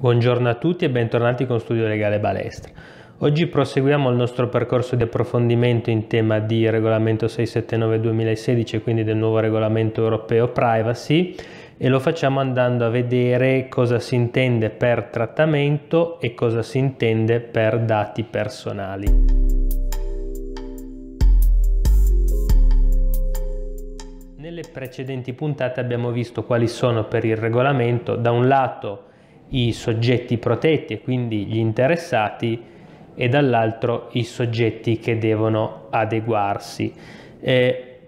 Buongiorno a tutti e bentornati con Studio Legale Balestra. Oggi proseguiamo il nostro percorso di approfondimento in tema di regolamento 679/2016 e quindi del nuovo regolamento europeo privacy, e lo facciamo andando a vedere cosa si intende per trattamento e cosa si intende per dati personali. Nelle precedenti puntate abbiamo visto quali sono per il regolamento da un lato i soggetti protetti e quindi gli interessati e dall'altro i soggetti che devono adeguarsi.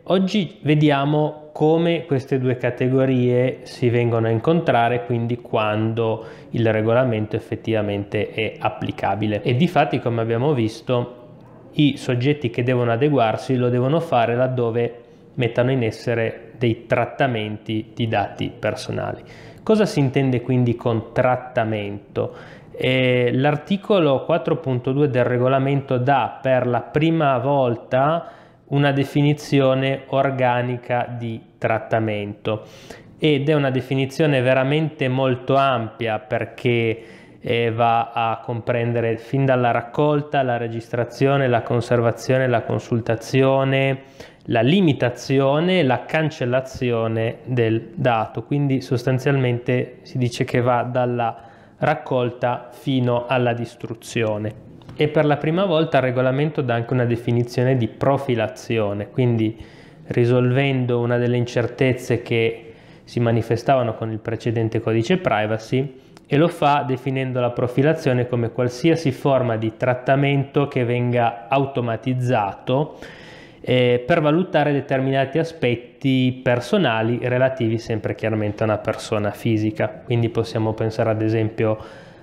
Oggi vediamo come queste due categorie si vengono a incontrare, quindi quando il regolamento effettivamente è applicabile. E difatti, come abbiamo visto, i soggetti che devono adeguarsi lo devono fare laddove mettano in essere dei trattamenti di dati personali. Cosa si intende quindi con trattamento? L'articolo 4.2 del regolamento dà per la prima volta una definizione organica di trattamento ed è una definizione veramente molto ampia, perché va a comprendere fin dalla raccolta, la registrazione, la conservazione, la consultazione, la limitazione, la cancellazione del dato. Quindi sostanzialmente si dice che va dalla raccolta fino alla distruzione. E per la prima volta il regolamento dà anche una definizione di profilazione, quindi risolvendo una delle incertezze che si manifestavano con il precedente codice privacy, e lo fa definendo la profilazione come qualsiasi forma di trattamento che venga automatizzato per valutare determinati aspetti personali relativi sempre chiaramente a una persona fisica. Quindi possiamo pensare ad esempio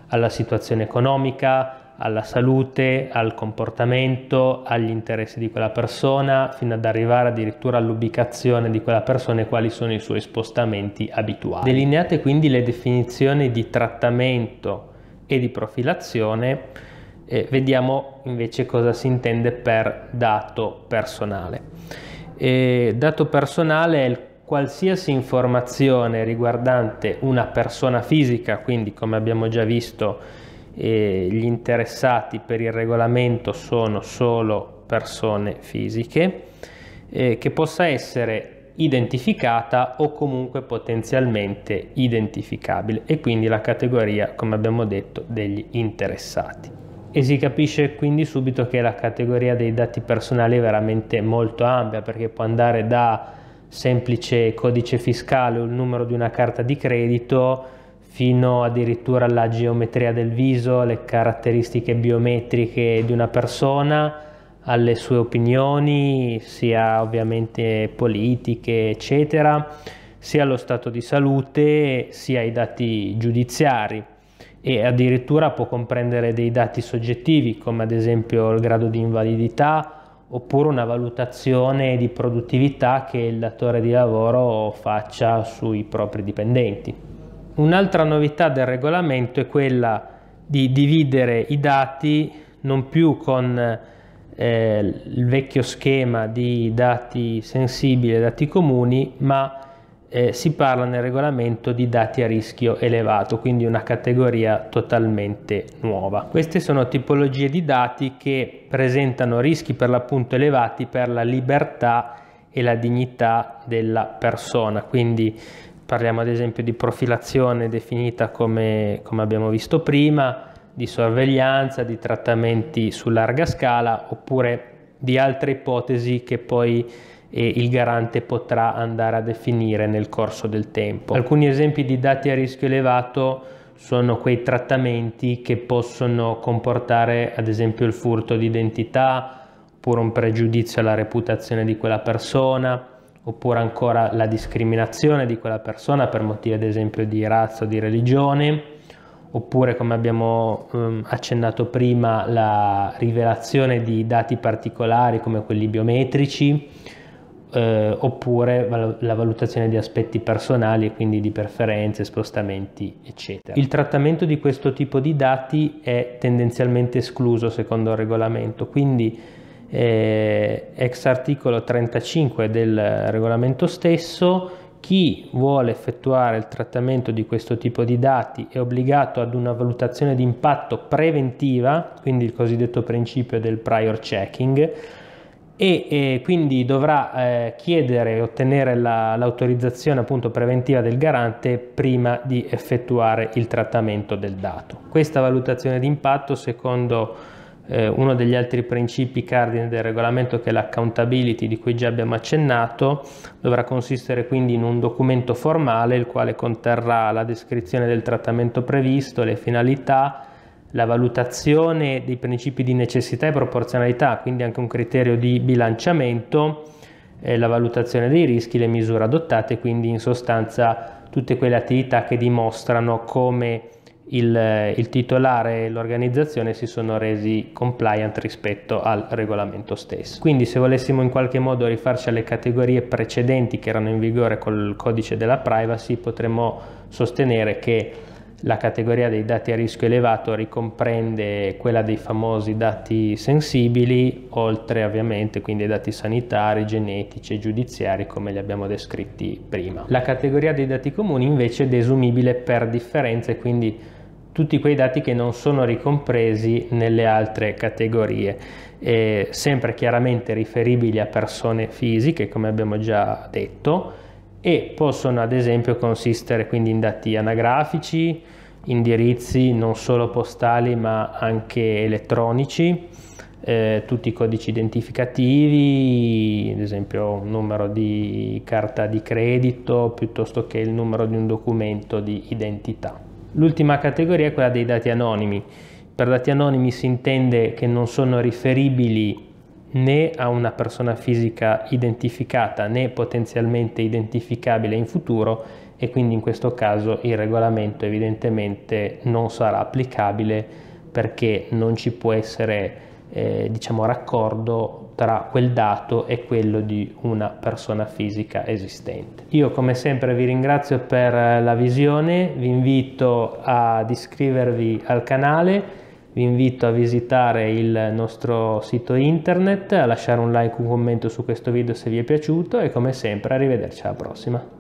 alla situazione economica, alla salute, al comportamento, agli interessi di quella persona, fino ad arrivare addirittura all'ubicazione di quella persona e quali sono i suoi spostamenti abituali. Delineate quindi le definizioni di trattamento e di profilazione, vediamo invece cosa si intende per dato personale. Dato personale è il qualsiasi informazione riguardante una persona fisica, quindi come abbiamo già visto gli interessati per il regolamento sono solo persone fisiche, che possa essere identificata o comunque potenzialmente identificabile, e quindi la categoria, come abbiamo detto, degli interessati. E si capisce quindi subito che la categoria dei dati personali è veramente molto ampia, perché può andare da semplice codice fiscale o il numero di una carta di credito fino addirittura alla geometria del viso, le caratteristiche biometriche di una persona, alle sue opinioni sia ovviamente politiche eccetera, sia lo stato di salute, sia i dati giudiziari, e addirittura può comprendere dei dati soggettivi come ad esempio il grado di invalidità oppure una valutazione di produttività che il datore di lavoro faccia sui propri dipendenti. Un'altra novità del regolamento è quella di dividere i dati non più con il vecchio schema di dati sensibili e dati comuni, ma si parla nel regolamento di dati a rischio elevato, quindi una categoria totalmente nuova. Queste sono tipologie di dati che presentano rischi per l'appunto elevati per la libertà e la dignità della persona, quindi parliamo ad esempio di profilazione definita come abbiamo visto prima, di sorveglianza, di trattamenti su larga scala oppure di altre ipotesi che poi e il garante potrà andare a definire nel corso del tempo. Alcuni esempi di dati a rischio elevato sono quei trattamenti che possono comportare ad esempio il furto di identità, oppure un pregiudizio alla reputazione di quella persona, oppure ancora la discriminazione di quella persona per motivi ad esempio di razza o di religione, oppure, come abbiamo accennato prima, la rivelazione di dati particolari come quelli biometrici, oppure la valutazione di aspetti personali e quindi di preferenze, spostamenti eccetera. Il trattamento di questo tipo di dati è tendenzialmente escluso secondo il regolamento, quindi ex articolo 35 del regolamento stesso Chi vuole effettuare il trattamento di questo tipo di dati è obbligato ad una valutazione di impatto preventiva, quindi il cosiddetto principio del prior checking, e quindi dovrà chiedere e ottenere l'autorizzazione appunto preventiva del garante prima di effettuare il trattamento del dato. Questa valutazione di impatto, secondo uno degli altri principi cardine del regolamento, che è l'accountability, di cui già abbiamo accennato, dovrà consistere quindi in un documento formale il quale conterrà la descrizione del trattamento previsto, le finalità, la valutazione dei principi di necessità e proporzionalità, quindi anche un criterio di bilanciamento, la valutazione dei rischi, le misure adottate, quindi in sostanza tutte quelle attività che dimostrano come il titolare e l'organizzazione si sono resi compliant rispetto al regolamento stesso. Quindi, se volessimo in qualche modo rifarci alle categorie precedenti che erano in vigore col codice della privacy, potremmo sostenere che la categoria dei dati a rischio elevato ricomprende quella dei famosi dati sensibili, oltre ovviamente quindi ai dati sanitari, genetici e giudiziari come li abbiamo descritti prima. La categoria dei dati comuni invece è desumibile per differenze, quindi tutti quei dati che non sono ricompresi nelle altre categorie, sempre chiaramente riferibili a persone fisiche, come abbiamo già detto, e possono ad esempio consistere quindi in dati anagrafici, indirizzi non solo postali ma anche elettronici, tutti i codici identificativi, ad esempio un numero di carta di credito piuttosto che il numero di un documento di identità. L'ultima categoria è quella dei dati anonimi. Per dati anonimi si intende che non sono riferibili né a una persona fisica identificata né potenzialmente identificabile in futuro, e quindi in questo caso il regolamento evidentemente non sarà applicabile, perché non ci può essere diciamo raccordo tra quel dato e quello di una persona fisica esistente. Io come sempre vi ringrazio per la visione, vi invito ad iscrivervi al canale. Vi invito a visitare il nostro sito internet, a lasciare un like, un commento su questo video se vi è piaciuto, e come sempre arrivederci alla prossima.